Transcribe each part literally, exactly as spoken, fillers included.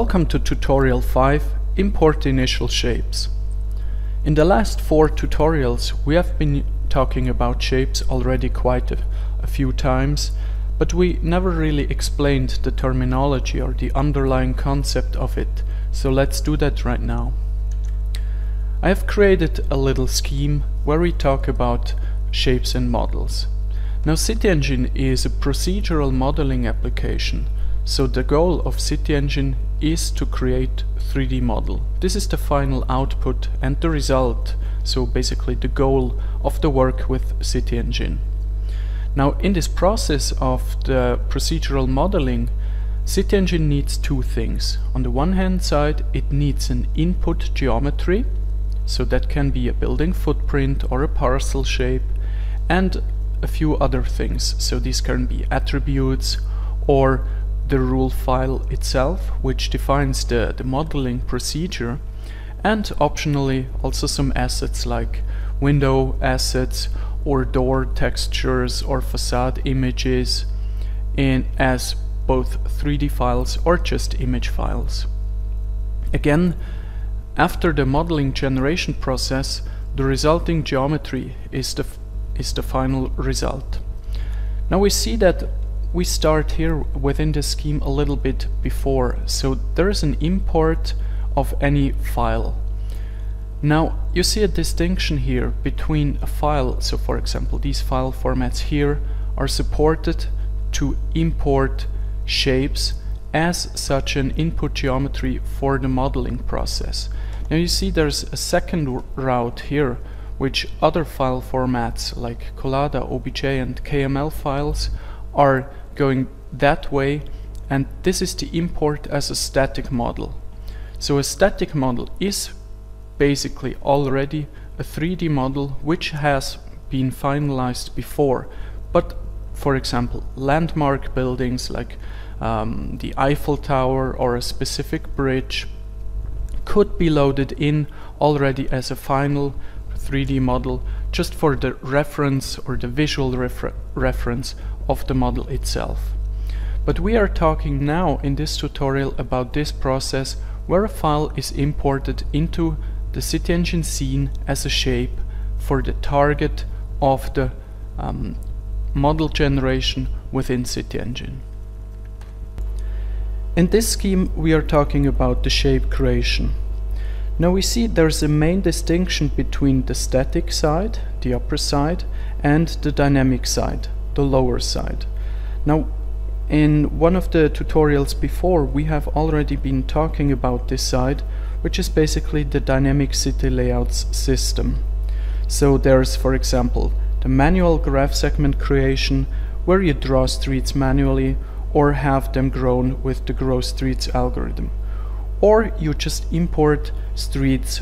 Welcome to tutorial five, Import Initial Shapes. In the last four tutorials we have been talking about shapes already quite a, a few times, but we never really explained the terminology or the underlying concept of it, so let's do that right now. I have created a little scheme where we talk about shapes and models. Now CityEngine is a procedural modeling application, so the goal of CityEngine is to create a three D model. This is the final output and the result, so basically the goal of the work with CityEngine. Now in this process of the procedural modeling, CityEngine needs two things. On the one hand side, it needs an input geometry, so that can be a building footprint or a parcel shape, and a few other things. So these can be attributes or the rule file itself, which defines the, the modeling procedure, and optionally also some assets like window assets or door textures or facade images, in as both three D files or just image files. Again, after the modeling generation process, the resulting geometry is the is the final result. Now we see that we start here within the scheme a little bit before, so there is an import of any file. Now you see a distinction here between a file, so for example these file formats here are supported to import shapes as such an input geometry for the modeling process. Now you see there's a second route here, which other file formats like Colada, O B J and K M L files are going that way, and this is the import as a static model. So a static model is basically already a three D model which has been finalized before, but for example landmark buildings like um, the Eiffel Tower or a specific bridge could be loaded in already as a final three D model, just for the reference or the visual refer reference of the model itself. But we are talking now in this tutorial about this process where a file is imported into the CityEngine scene as a shape for the target of the um, model generation within CityEngine. In this scheme we are talking about the shape creation. Now we see there's a main distinction between the static side, the upper side, and the dynamic side, the lower side. Now in one of the tutorials before we have already been talking about this side, which is basically the dynamic city layouts system. So there's for example the manual graph segment creation, where you draw streets manually or have them grown with the Grow Streets algorithm. Or you just import streets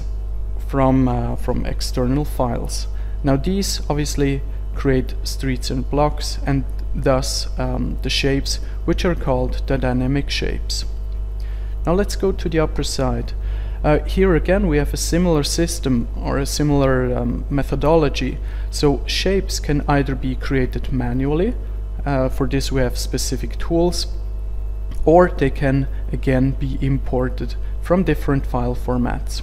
from, uh, from external files. Now these obviously create streets and blocks, and thus um, the shapes which are called the dynamic shapes. Now let's go to the upper side. Uh, here again we have a similar system or a similar um, methodology. So shapes can either be created manually, uh, for this we have specific tools, or they can again be imported from different file formats.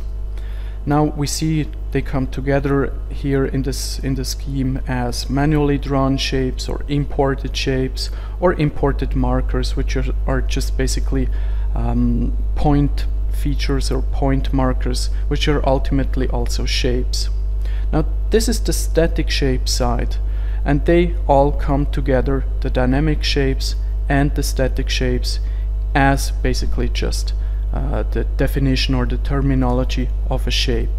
Now we see they come together here in this in the scheme as manually drawn shapes or imported shapes or imported markers, which are, are just basically um, point features or point markers, which are ultimately also shapes. Now this is the static shape side, and they all come together, the dynamic shapes and the static shapes, as basically just uh, the definition or the terminology of a shape.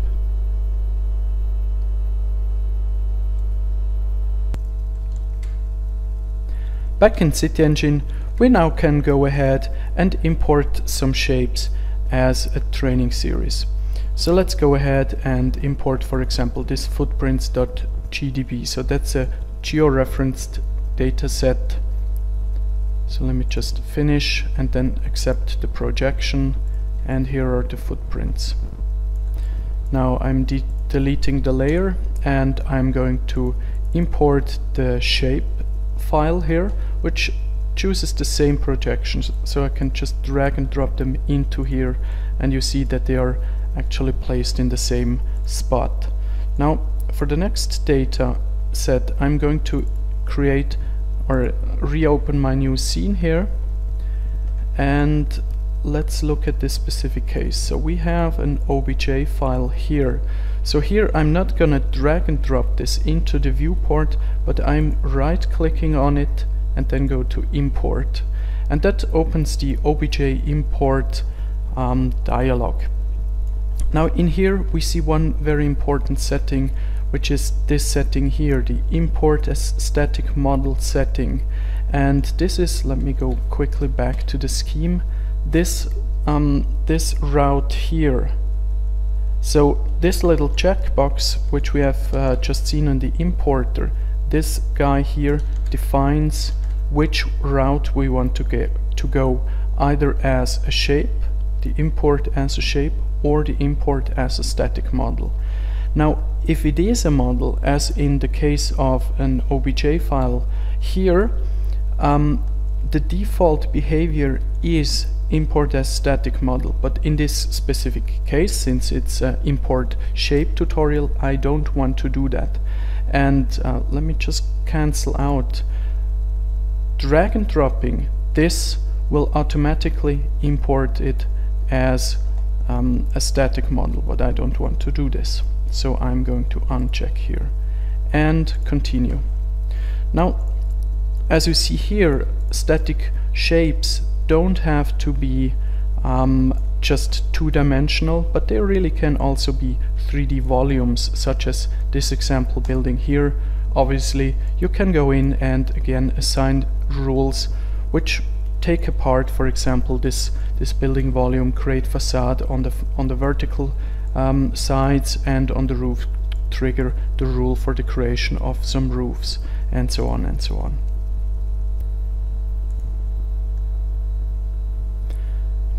Back in CityEngine we now can go ahead and import some shapes as a training series. So let's go ahead and import for example this footprints dot G D B, so that's a georeferenced data set. So let me just finish and then accept the projection, and here are the footprints. Now I'm de deleting the layer, and I'm going to import the shape file here, which chooses the same projections, so I can just drag and drop them into here, and you see that they are actually placed in the same spot. Now for the next data set, I'm going to create or reopen my new scene here, and let's look at this specific case. So we have an O B J file here. So here I'm not gonna drag and drop this into the viewport, but I'm right clicking on it and then go to import, and that opens the O B J import um, dialog. Now in here we see one very important setting, which is this setting here, the import as static model setting. And this is, let me go quickly back to the scheme, this um, this route here. So this little checkbox which we have uh, just seen on the importer, this guy here defines which route we want to get to go, either as a shape, the import as a shape, or the import as a static model. Now if it is a model, as in the case of an O B J file here, um, the default behavior is import as static model, but in this specific case, since it's an import shape tutorial, I don't want to do that. And uh, let me just cancel out. Drag and dropping this will automatically import it as um, a static model, but I don't want to do this, so I'm going to uncheck here and continue. Now as you see here, static shapes don't have to be um, just two-dimensional, but they really can also be three D volumes, such as this example building here. Obviously you can go in and again assign rules which take apart, for example, this this building volume, create facade on the on the vertical um, sides, and on the roof trigger the rule for the creation of some roofs, and so on and so on.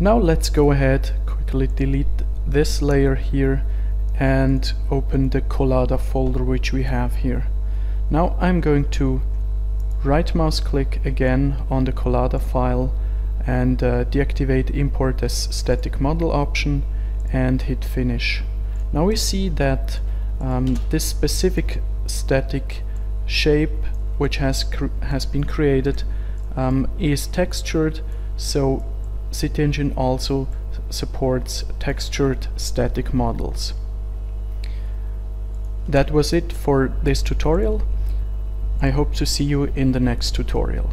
Now let's go ahead, quickly delete this layer here and open the Colada folder which we have here. Now I'm going to right mouse click again on the Colada file and uh, deactivate import as static model option and hit finish. Now we see that um, this specific static shape which has, cr has been created um, is textured, so CityEngine also supports textured static models. That was it for this tutorial. I hope to see you in the next tutorial.